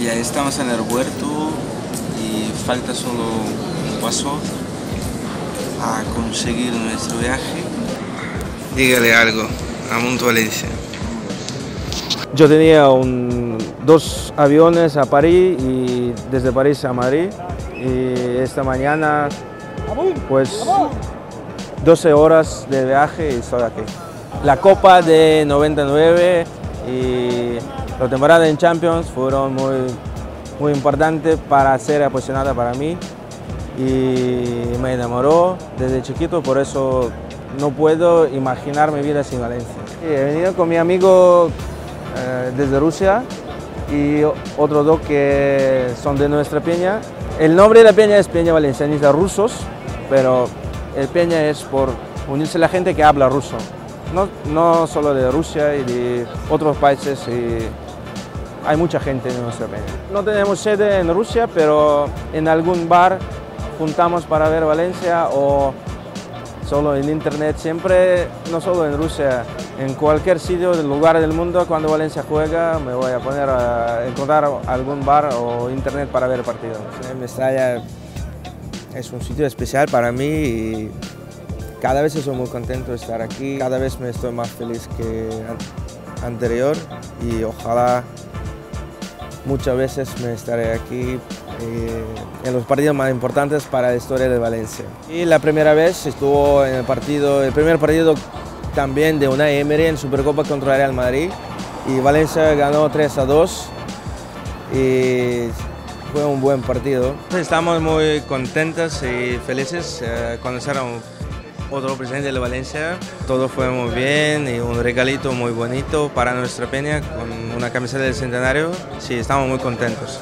Ya estamos en el aeropuerto y falta solo un paso a conseguir nuestro viaje. Dígale algo a Mundo Valencia. Yo tenía dos aviones a París y desde París a Madrid, y esta mañana pues 12 horas de viaje y estoy aquí. La Copa de 99 y la temporada en Champions fueron muy importantes para ser apasionada para mí y me enamoró desde chiquito, por eso no puedo imaginar mi vida sin Valencia. He venido con mi amigo desde Rusia y otros dos que son de nuestra peña. El nombre de la peña es Peña Valencianista Rusos, pero el peña es por unirse a la gente que habla ruso. No solo de Rusia y de otros países, y hay mucha gente en nuestra peña. No tenemos sede en Rusia, pero en algún bar juntamos para ver Valencia o solo en internet, siempre, no solo en Rusia, en cualquier sitio del lugar del mundo, cuando Valencia juega me voy a poner a encontrar algún bar o internet para ver el partido. Mestalla es un sitio especial para mí y cada vez estoy muy contento de estar aquí, cada vez me estoy más feliz que anterior y ojalá muchas veces me estaré aquí en los partidos más importantes para la historia de Valencia. Y la primera vez estuvo en el primer partido también de Unai Emery en Supercopa contra Real Madrid, y Valencia ganó 3-2 y fue un buen partido. Estamos muy contentos y felices de conocer a otro presidente de Valencia. Todo fue muy bien y un regalito muy bonito para nuestra peña con una camiseta del centenario. Sí, estamos muy contentos.